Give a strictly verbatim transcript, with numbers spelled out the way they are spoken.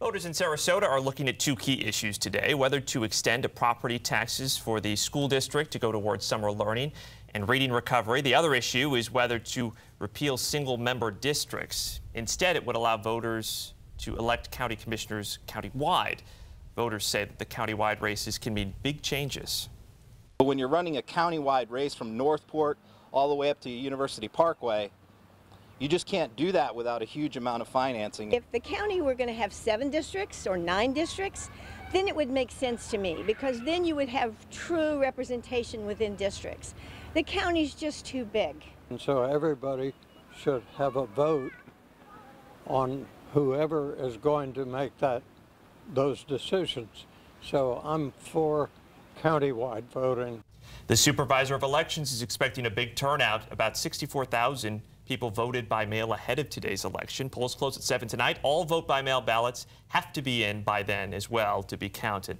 Voters in Sarasota are looking at two key issues today, whether to extend to property taxes for the school district to go towards summer learning and reading recovery. The other issue is whether to repeal single-member districts. Instead, it would allow voters to elect county commissioners countywide. Voters say that the countywide races can mean big changes. When you're running a countywide race from Northport all the way up to University Parkway, you just can't do that without a huge amount of financing. If the county were going to have seven districts or nine districts, then it would make sense to me, because then you would have true representation within districts. The county's just too big. And so everybody should have a vote on whoever is going to make that those decisions. So I'm for countywide voting. The supervisor of elections is expecting a big turnout. About sixty-four thousand people voted by mail ahead of today's election. Polls close at seven tonight. All vote by mail ballots have to be in by then as well to be counted.